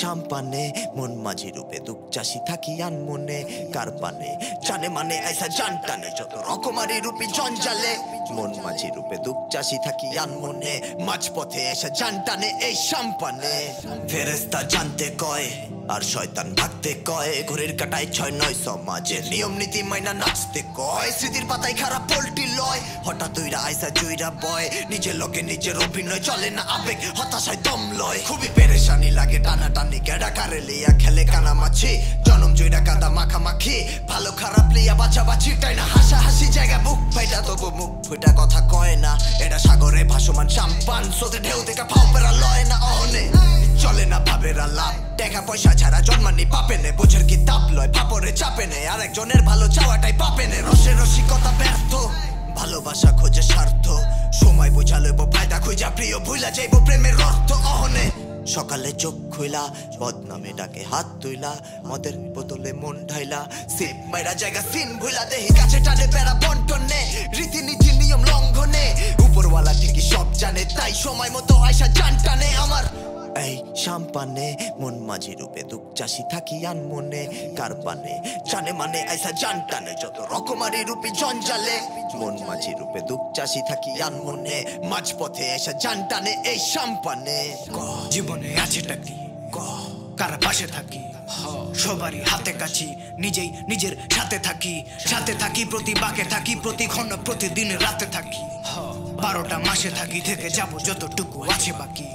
शामपाने मन माझी रूपे दुख चाषी थकी आनमने कारपाने जाने माने ऐसा जानताने जो तो रकमारी रूपी जंजाले मन माझी रूपे दुख चाषी थकी आनमने माझ पथे ऐसा जानताने ए शामपाने फेरेस्ता जानते कोय और शैतान भागते कय घुरेर काटाय छय नय समाजे नियम नीति माइना नाचते कय स्थितिर पाताय खारा पोल्टी लय हठात् उइरा आइसा जुइरा बय निजे लोके निजे अभिनय चले ना आवेग हताशाय दम लय खुबी परेशानी लागे टाना टानी गेड़ा कारे लिया खेले काना माछी जनम जुइरा कादा माखा माखी भालो खराब लिया बाछा बाछी टाइना हासा हासी जायगा मुख फाइटा तबु मुख फुटा कथा कय ना एरा सागरे भासमान शामपान सोते ढेउ देखा फाउ पेरा लय ना ओहने चले ना भाबेरा लाभ टेका पैसा छाड़ा जन्मानी पापे ने बोझर की ताप लय पापरे चापे ने आरेक जोनेर भालो चावाटाई पापे ने रसे रसिकता व्यर्थ भालोबासा खोजे स्वार्थ समय बुझालेबो फायदा खुजा प्रिय भुला जाइबो प्रेमेर अर्थ अहने सकाले चोख खुला बदनामे डाके हाथ तुला मदेर बोतले मन ढाइला सिप माइरा जायगा सीन भुला देहि काछे टाने पेरा बंटने रीति नीति नियम लंघने ऊपरवाला ठीकई सब जाने ताई समय मतो आयशा जानटाने आमार शामपाने मन माझी रूपे दुख चाषी थकी आनमने कारपाने जाने माने ऐसा जानताने जत रकमारी रूपी जंजाले मन माझी रूपे दुख चाषी थकी आनमने माझ पथे ऐसा जानताने ए शामपाने जीवने आछे टाकी कार पाशे थाकी সবারই হাতে কাছি নিজেই নিজের সাথে থাকি প্রতি বাকে থাকি প্রতি ক্ষণ প্রতিদিন রাতে থাকি ১২টা মাসে থাকি থেকে যাব যতটুকু আছে বাকি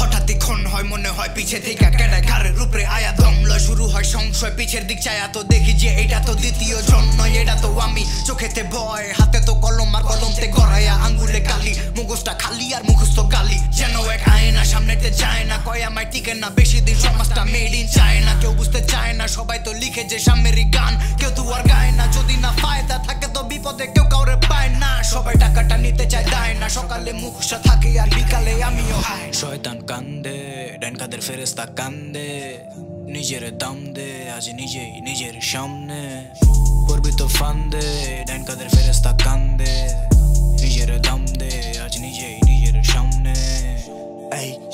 হঠাৎই ক্ষণ হয় মনে হয় পিছে থেকে কেডা ঘরের উপরে আয়া দম লয় শুরু হয় সংশয় পিছের দিক চায়া তো দেখি যে এটা তো দ্বিতীয় জন্ম এটা তো আমি চোখেতে ভয় হাতে তো কলম আর কলমতে গড়ায়া আঙ্গুলে কালি মুখোশটা খালি আর মুখস্থ গালি যেন এক আয়না সামনেতে যায় না কয় আমায় টিকে না বেশি দিন সমাজটা মেড ইন চায়না কেউ বুঝতে চায় না সবাই তো লিখে যে সামেরি গান কেউ তো আর গায় না যদি না ফায়দা থাকে তো বিপদে কেউ কাউরে পায় না সবাই টাকাটা নিতে চায় দায় না সকালে মুখোশা থাকে আর বিকালে আমিও হায় শয়তান কান্দে ডানকাদের ফেরেশতা কান্দে নিজের দাম দে আজ নিজেই নিজের সামনে করবি তো ফান্দে ডানকাদের ফেরেশতা কান্দে নিজের দাম দে আজ নিজেই নিজের সামনে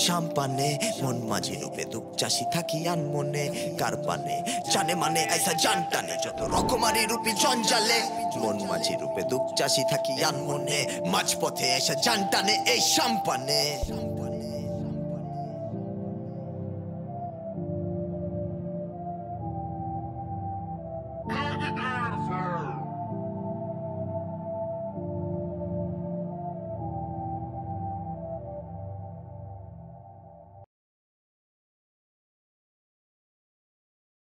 शामपाने मन माझी रूपे दुख चाषी थकी आनमने कारपाने जाने माने ऐसा जानताने जत रकमारी रूपी जंजाले मन माझी रूपे दुख चाषी थकी आनमने माझ पथे ऐसा जानताने ए शामपाने